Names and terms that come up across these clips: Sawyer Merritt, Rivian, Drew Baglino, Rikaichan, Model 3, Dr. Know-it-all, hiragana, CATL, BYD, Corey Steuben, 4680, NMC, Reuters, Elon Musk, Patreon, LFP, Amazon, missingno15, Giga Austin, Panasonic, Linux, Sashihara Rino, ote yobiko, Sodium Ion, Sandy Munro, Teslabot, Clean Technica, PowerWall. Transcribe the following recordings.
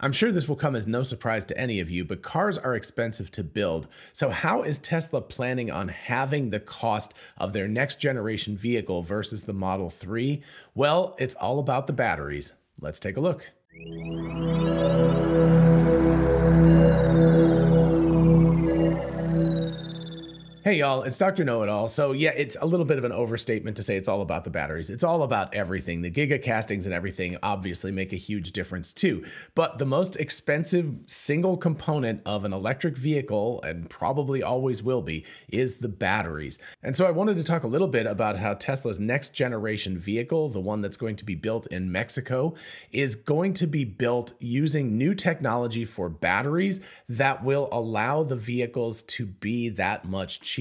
I'm sure this will come as no surprise to any of you, but cars are expensive to build. So how is Tesla planning on halving the cost of their next generation vehicle versus the Model 3? Well, it's all about the batteries. Let's take a look. Hey y'all, it's Dr. Know-it-all. So yeah, it's a little bit of an overstatement to say it's all about the batteries. It's all about everything. The giga castings and everything obviously make a huge difference too. But the most expensive single component of an electric vehicle, and probably always will be, is the batteries. And so I wanted to talk a little bit about how Tesla's next generation vehicle, the one that's going to be built in Mexico, is going to be built using new technology for batteries that will allow the vehicles to be that much cheaper.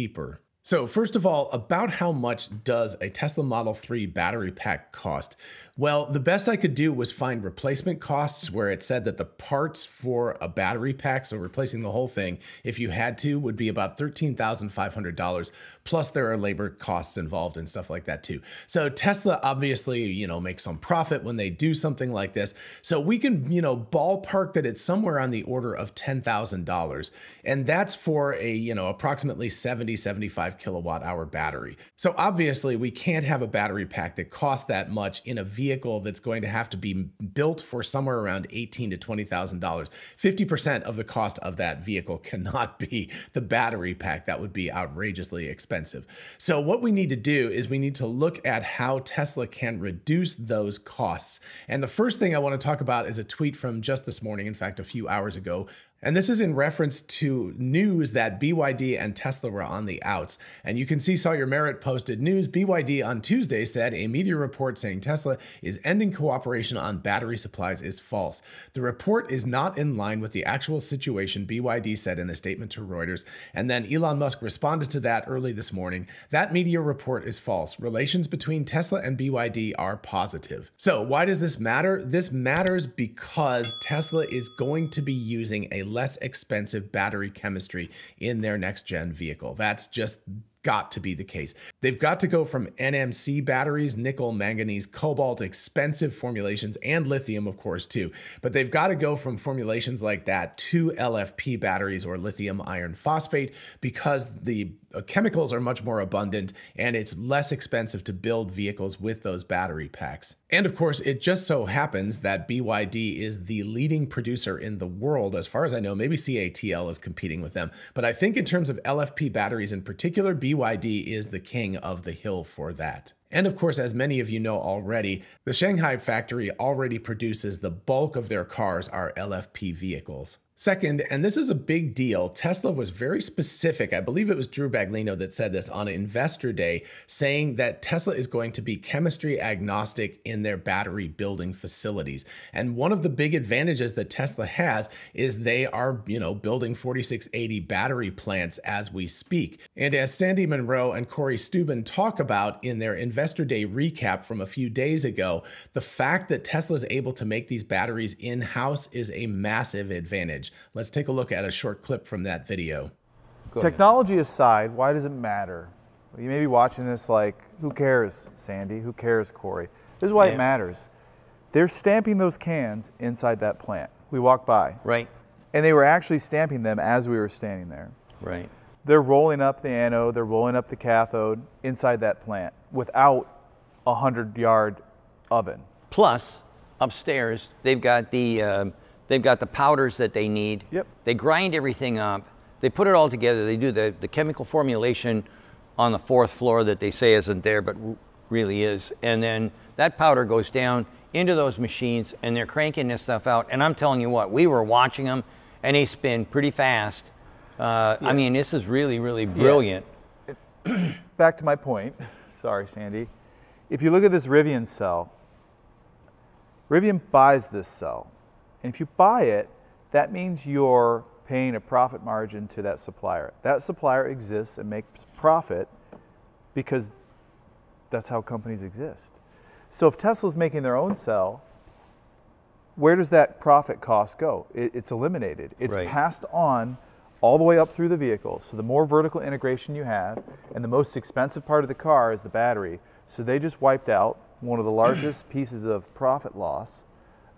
So first of all, about how much does a Tesla Model 3 battery pack cost? Well, the best I could do was find replacement costs where it said that the parts for a battery pack, so replacing the whole thing, if you had to, would be about $13,500. Plus there are labor costs involved and stuff like that too. So Tesla obviously, makes some profit when they do something like this. So we can, ballpark that it's somewhere on the order of $10,000. And that's for a, approximately 75 kilowatt-hour battery. So obviously we can't have a battery pack that costs that much in a vehicle that's going to have to be built for somewhere around $18,000 to $20,000. 50% of the cost of that vehicle cannot be the battery pack. That would be outrageously expensive. So what we need to do is we need to look at how Tesla can reduce those costs. And the first thing I want to talk about is a tweet from just this morning, in fact, a few hours ago. And this is in reference to news that BYD and Tesla were on the outs. And you can see Sawyer Merritt posted news. BYD on Tuesday said a media report saying Tesla is ending cooperation on battery supplies is false. The report is not in line with the actual situation, BYD said in a statement to Reuters. And then Elon Musk responded to that early this morning. That media report is false. Relations between Tesla and BYD are positive. So why does this matter? This matters because Tesla is going to be using a less expensive battery chemistry in their next gen vehicle. That's just got to be the case. They've got to go from NMC batteries, nickel, manganese, cobalt, expensive formulations, and lithium, of course, too. But they've got to go from formulations like that to LFP batteries or lithium iron phosphate because the chemicals are much more abundant and it's less expensive to build vehicles with those battery packs. And of course, it just so happens that BYD is the leading producer in the world. As far as I know, maybe CATL is competing with them. But I think in terms of LFP batteries in particular, BYD is the king of the hill for that. And of course, as many of you know already, the Shanghai factory already produces the bulk of their cars are LFP vehicles. Second, and this is a big deal, Tesla was very specific, I believe it was Drew Baglino that said this on Investor Day, saying that Tesla is going to be chemistry agnostic in their battery building facilities. And one of the big advantages that Tesla has is they are, building 4680 battery plants as we speak. And as Sandy Munro and Corey Steuben talk about in their Investor Day recap from a few days ago, the fact that Tesla is able to make these batteries in-house is a massive advantage. Let's take a look at a short clip from that video. Technology aside, why does it matter? You may be watching this like, who cares, Sandy? Who cares, Corey? This is why it matters. They're stamping those cans inside that plant. We walked by. Right. And they were actually stamping them as we were standing there. Right. They're rolling up the anode, they're rolling up the cathode inside that plant without a 100-yard oven. Plus, upstairs, they've got the powders that they need. Yep. They grind everything up. They put it all together. They do the chemical formulation on the fourth floor that they say isn't there, but really is. And then that powder goes down into those machines and they're cranking this stuff out. And I'm telling you what, we were watching them and they spin pretty fast. I mean, this is really, really brilliant. Yeah. Back to my point. Sorry, Sandy. If you look at this Rivian cell, Rivian buys this cell. And if you buy it, that means you're paying a profit margin to that supplier. That supplier exists and makes profit because that's how companies exist. So if Tesla's making their own cell, where does that profit cost go? It's eliminated. It's passed on all the way up through the vehicle. So the more vertical integration you have, and the most expensive part of the car is the battery. So they just wiped out one of the largest pieces of profit loss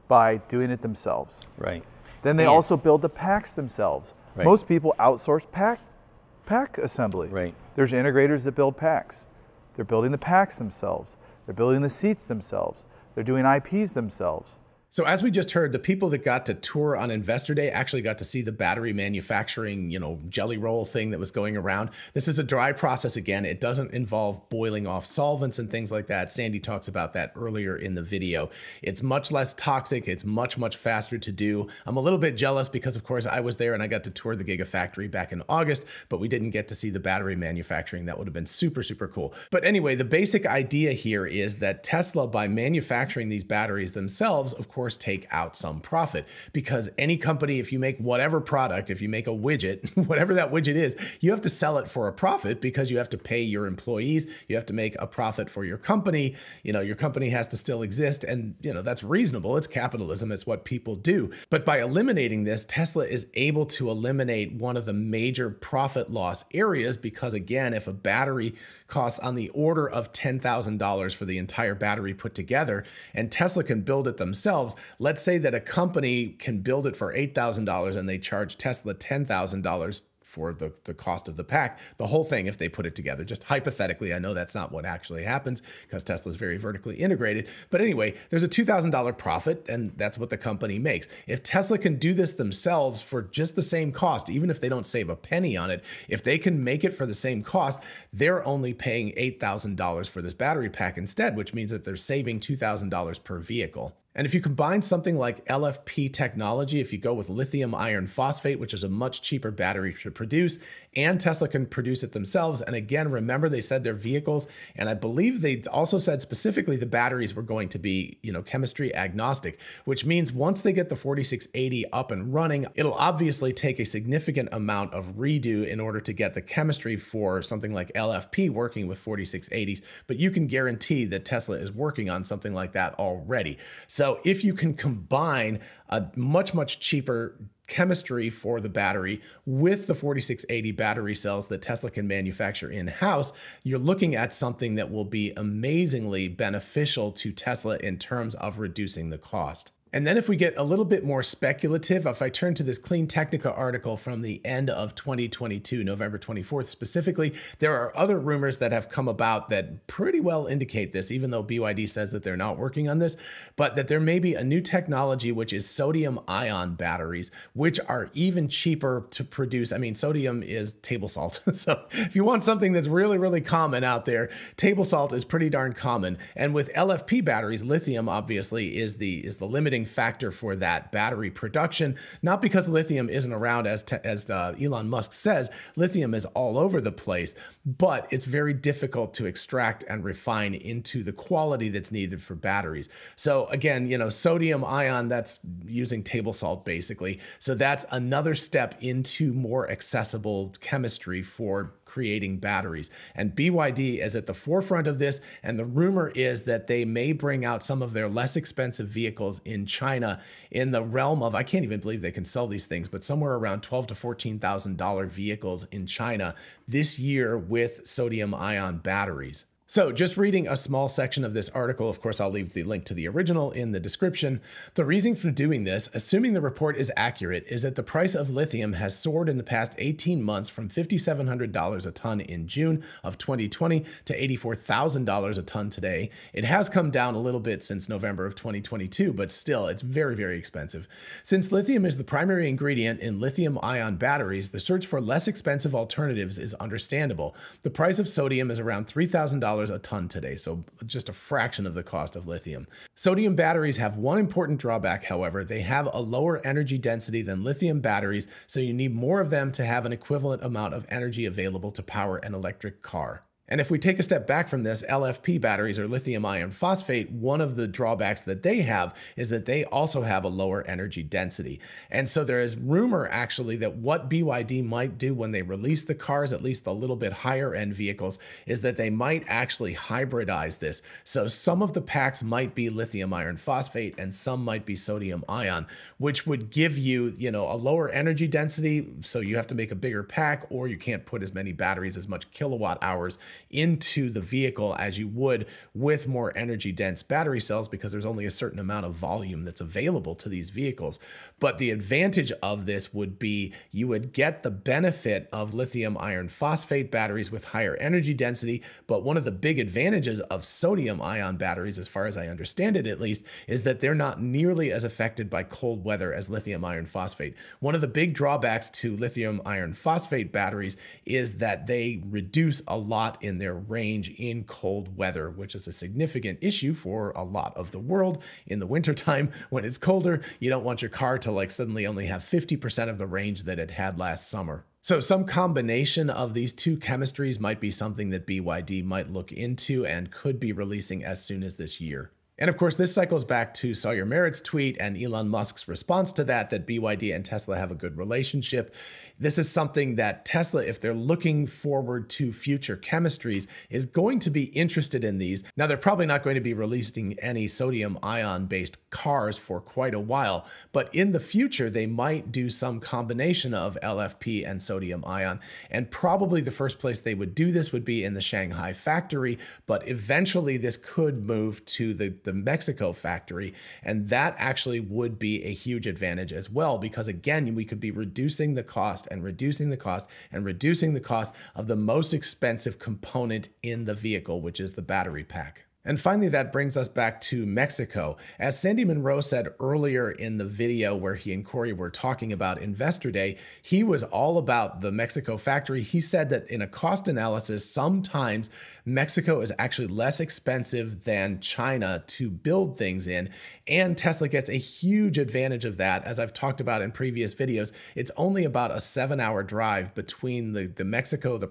by doing it themselves. Right. Then they also build the packs themselves. Right. Most people outsource pack assembly. Right. There's integrators that build packs. They're building the packs themselves. They're building the seats themselves. They're doing IPs themselves. So as we just heard, the people that got to tour on Investor Day actually got to see the battery manufacturing, you know, jelly roll thing that was going around. This is a dry process again. It doesn't involve boiling off solvents and things like that. Sandy talks about that earlier in the video. It's much less toxic. It's much, much faster to do. I'm a little bit jealous because, of course, I was there and I got to tour the Gigafactory back in August, but we didn't get to see the battery manufacturing. That would have been super, super cool. But anyway, the basic idea here is that Tesla, by manufacturing these batteries themselves, of course, take out some profit, because any company, if you make whatever product, if you make a widget, whatever that widget is, you have to sell it for a profit because you have to pay your employees. You have to make a profit for your company. You know, your company has to still exist. And, you know, that's reasonable. It's capitalism. It's what people do. But by eliminating this, Tesla is able to eliminate one of the major profit loss areas, because again, if a battery costs on the order of $10,000 for the entire battery put together, and Tesla can build it themselves, let's say that a company can build it for $8,000 and they charge Tesla $10,000 for the cost of the pack, the whole thing, if they put it together. Just hypothetically, I know that's not what actually happens because Tesla is very vertically integrated. But anyway, there's a $2,000 profit, and that's what the company makes. If Tesla can do this themselves for just the same cost, even if they don't save a penny on it, if they can make it for the same cost, they're only paying $8,000 for this battery pack instead, which means that they're saving $2,000 per vehicle. And if you combine something like LFP technology, if you go with lithium iron phosphate, which is a much cheaper battery to produce, and Tesla can produce it themselves. And again, remember they said their vehicles, and I believe they also said specifically the batteries were going to be, you know, chemistry agnostic, which means once they get the 4680 up and running, it'll obviously take a significant amount of redo in order to get the chemistry for something like LFP working with 4680s, but you can guarantee that Tesla is working on something like that already. So if you can combine a much, much cheaper chemistry for the battery with the 4680 battery cells that Tesla can manufacture in-house, you're looking at something that will be amazingly beneficial to Tesla in terms of reducing the cost. And then if we get a little bit more speculative, if I turn to this Clean Technica article from the end of 2022, November 24th specifically, there are other rumors that have come about that pretty well indicate this, even though BYD says that they're not working on this, but that there may be a new technology, which is sodium ion batteries, which are even cheaper to produce. I mean, sodium is table salt. So if you want something that's really, really common out there, table salt is pretty darn common. And with LFP batteries, lithium obviously is the limiting factor for that battery production, not because lithium isn't around, as Elon Musk says, lithium is all over the place, but it's very difficult to extract and refine into the quality that's needed for batteries. So again, you know, sodium ion, that's using table salt basically. So that's another step into more accessible chemistry for creating batteries. And BYD is at the forefront of this. And the rumor is that they may bring out some of their less expensive vehicles in China in the realm of, I can't even believe they can sell these things, but somewhere around $12,000 to $14,000 vehicles in China this year with sodium ion batteries. So just reading a small section of this article, of course, I'll leave the link to the original in the description. The reason for doing this, assuming the report is accurate, is that the price of lithium has soared in the past 18 months from $5,700 a ton in June of 2020 to $84,000 a ton today. It has come down a little bit since November of 2022, but still it's very, very expensive. Since lithium is the primary ingredient in lithium ion batteries, the search for less expensive alternatives is understandable. The price of sodium is around $3,000 a ton today, so just a fraction of the cost of lithium. Sodium batteries have one important drawback, however. They have a lower energy density than lithium batteries, so you need more of them to have an equivalent amount of energy available to power an electric car. And if we take a step back from this, LFP batteries, or lithium iron phosphate, one of the drawbacks that they have is that they also have a lower energy density. And so there is rumor actually that what BYD might do when they release the cars, at least the little bit higher end vehicles, is that they might actually hybridize this. So some of the packs might be lithium iron phosphate and some might be sodium ion, which would give you, you know, a lower energy density. So you have to make a bigger pack, or you can't put as many batteries, as much kilowatt hours into the vehicle as you would with more energy dense battery cells, because there's only a certain amount of volume that's available to these vehicles. But the advantage of this would be you would get the benefit of lithium iron phosphate batteries with higher energy density. But one of the big advantages of sodium ion batteries, as far as I understand it at least, is that they're not nearly as affected by cold weather as lithium iron phosphate. One of the big drawbacks to lithium iron phosphate batteries is that they reduce a lot in their range in cold weather, which is a significant issue for a lot of the world. In the wintertime, when it's colder, you don't want your car to like suddenly only have 50% of the range that it had last summer. So some combination of these two chemistries might be something that BYD might look into and could be releasing as soon as this year. And of course, this cycles back to Sawyer Merritt's tweet and Elon Musk's response to that, that BYD and Tesla have a good relationship. This is something that Tesla, if they're looking forward to future chemistries, is going to be interested in these. Now, they're probably not going to be releasing any sodium ion based cars for quite a while, but in the future, they might do some combination of LFP and sodium ion. And probably the first place they would do this would be in the Shanghai factory, but eventually this could move to the Mexico factory. And that actually would be a huge advantage as well, because again, we could be reducing the cost and reducing the cost and reducing the cost of the most expensive component in the vehicle, which is the battery pack. And finally, that brings us back to Mexico. As Sandy Munro said earlier in the video where he and Corey were talking about Investor Day, he was all about the Mexico factory. He said that in a cost analysis, sometimes Mexico is actually less expensive than China to build things in. And Tesla gets a huge advantage of that. As I've talked about in previous videos, it's only about a 7-hour drive between the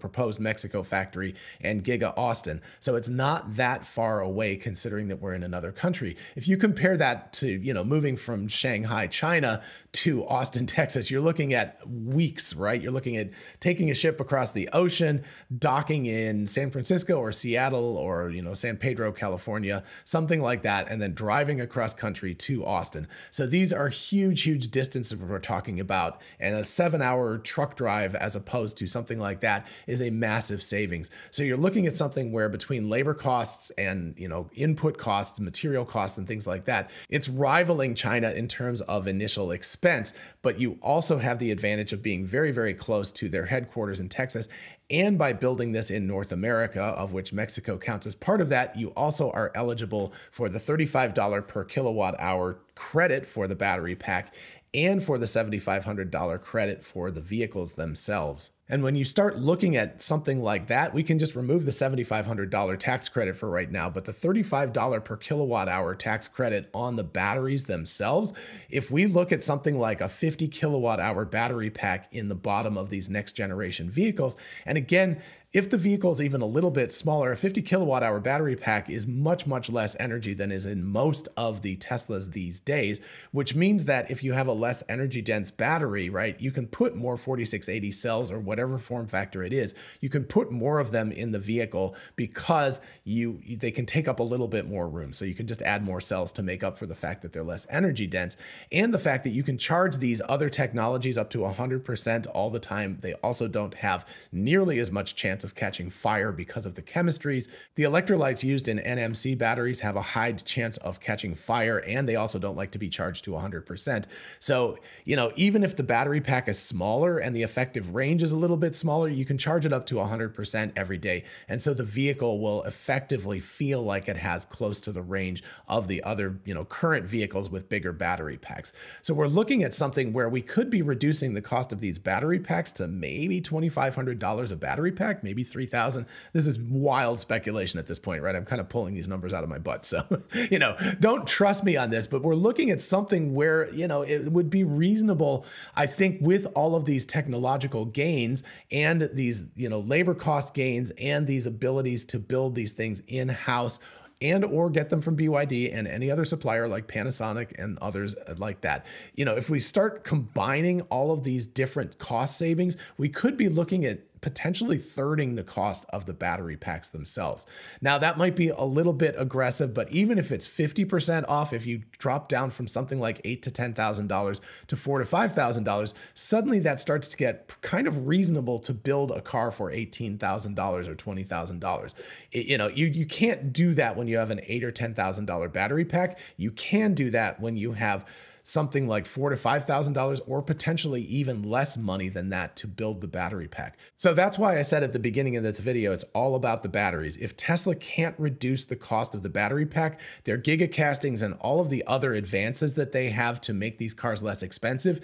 proposed Mexico factory and Giga Austin. So it's not that far away, considering that we're in another country. If you compare that to, you know, moving from Shanghai, China to Austin, Texas, you're looking at weeks, right? You're looking at taking a ship across the ocean, docking in San Francisco or Seattle or, you know, San Pedro, California, something like that, and then driving across country to Austin. So these are huge, huge distances we're talking about, and a 7-hour truck drive as opposed to something like that is a massive savings. So you're looking at something where between labor costs and, you know, input costs, material costs, and things like that, it's rivaling China in terms of initial expense. But you also have the advantage of being very, very close to their headquarters in Texas. And by building this in North America, of which Mexico counts as part of that, you also are eligible for the $35 per kilowatt hour credit for the battery pack and for the $7,500 credit for the vehicles themselves. And when you start looking at something like that, we can just remove the $7,500 tax credit for right now, but the $35 per kilowatt hour tax credit on the batteries themselves, if we look at something like a 50 kilowatt hour battery pack in the bottom of these next generation vehicles, and again, if the vehicle is even a little bit smaller, a 50 kilowatt hour battery pack is much, much less energy than is in most of the Teslas these days, which means that if you have a less energy dense battery, right, you can put more 4680 cells or whatever form factor it is, you can put more of them in the vehicle because they can take up a little bit more room. So you can just add more cells to make up for the fact that they're less energy dense. And the fact that you can charge these other technologies up to 100% all the time. They also don't have nearly as much chance of catching fire because of the chemistries. The electrolytes used in NMC batteries have a high chance of catching fire, and they also don't like to be charged to 100%. So, you know, even if the battery pack is smaller and the effective range is a little bit smaller, you can charge it up to 100% every day. And so the vehicle will effectively feel like it has close to the range of the other, you know, current vehicles with bigger battery packs. So we're looking at something where we could be reducing the cost of these battery packs to maybe $2,500 a battery pack, maybe $3,000. This is wild speculation at this point, right? I'm kind of pulling these numbers out of my butt. So, you know, don't trust me on this, but we're looking at something where, you know, it would be reasonable, I think, with all of these technological gains and these, you know, labor cost gains and these abilities to build these things in-house and or get them from BYD and any other supplier like Panasonic and others like that. You know, if we start combining all of these different cost savings, we could be looking at potentially thirding the cost of the battery packs themselves. Now, that might be a little bit aggressive, but even if it's 50% off, if you drop down from something like $8,000 to $10,000 to $4,000 to $5,000, suddenly that starts to get kind of reasonable to build a car for $18,000 or $20,000. You know, you can't do that when you have an $8,000 or $10,000 battery pack. You can do that when you have something like $4,000 to $5,000 or potentially even less money than that to build the battery pack. So that's why I said at the beginning of this video, it's all about the batteries. If Tesla can't reduce the cost of the battery pack, their gigacastings and all of the other advances that they have to make these cars less expensive,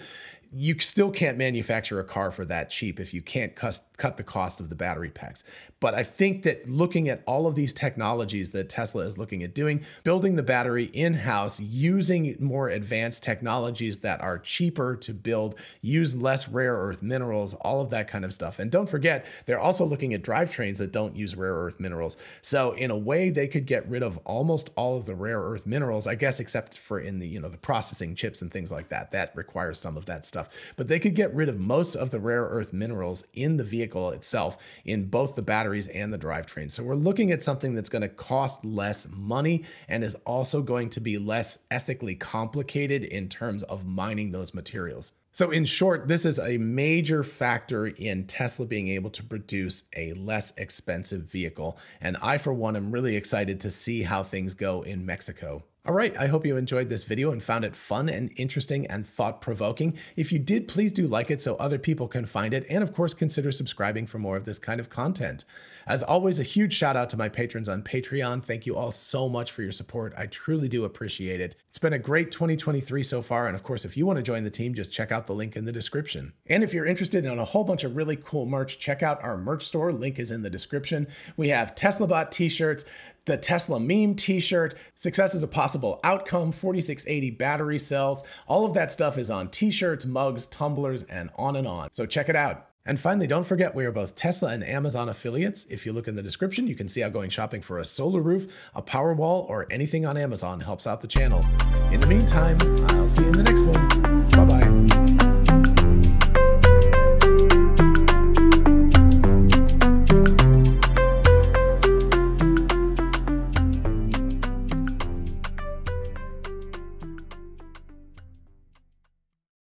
you still can't manufacture a car for that cheap if you can't cut the cost of the battery packs. But I think that looking at all of these technologies that Tesla is looking at doing, building the battery in-house, using more advanced technologies that are cheaper to build, use less rare earth minerals, all of that kind of stuff. And don't forget, they're also looking at drivetrains that don't use rare earth minerals. So in a way, they could get rid of almost all of the rare earth minerals, I guess, except for in the, you know, the processing chips and things like that. That requires some of that stuff. But they could get rid of most of the rare earth minerals in the vehicle itself, in both the batteries and the drivetrain. So we're looking at something that's going to cost less money and is also going to be less ethically complicated in terms of mining those materials. So in short, this is a major factor in Tesla being able to produce a less expensive vehicle. And I, for one, am really excited to see how things go in Mexico. All right, I hope you enjoyed this video and found it fun and interesting and thought-provoking. If you did, please do like it so other people can find it. And of course, consider subscribing for more of this kind of content. As always, a huge shout out to my patrons on Patreon. Thank you all so much for your support. I truly do appreciate it. It's been a great 2023 so far. And of course, if you want to join the team, just check out the link in the description. And if you're interested in a whole bunch of really cool merch, check out our merch store. Link is in the description. We have Teslabot t-shirts, the Tesla meme t-shirt, Success is a Possible Outcome, 4680 battery cells. All of that stuff is on t-shirts, mugs, tumblers, and on. So check it out. And finally, don't forget we are both Tesla and Amazon affiliates. If you look in the description, you can see how going shopping for a solar roof, a PowerWall, or anything on Amazon helps out the channel. In the meantime, I'll see you in the next one. Bye-bye.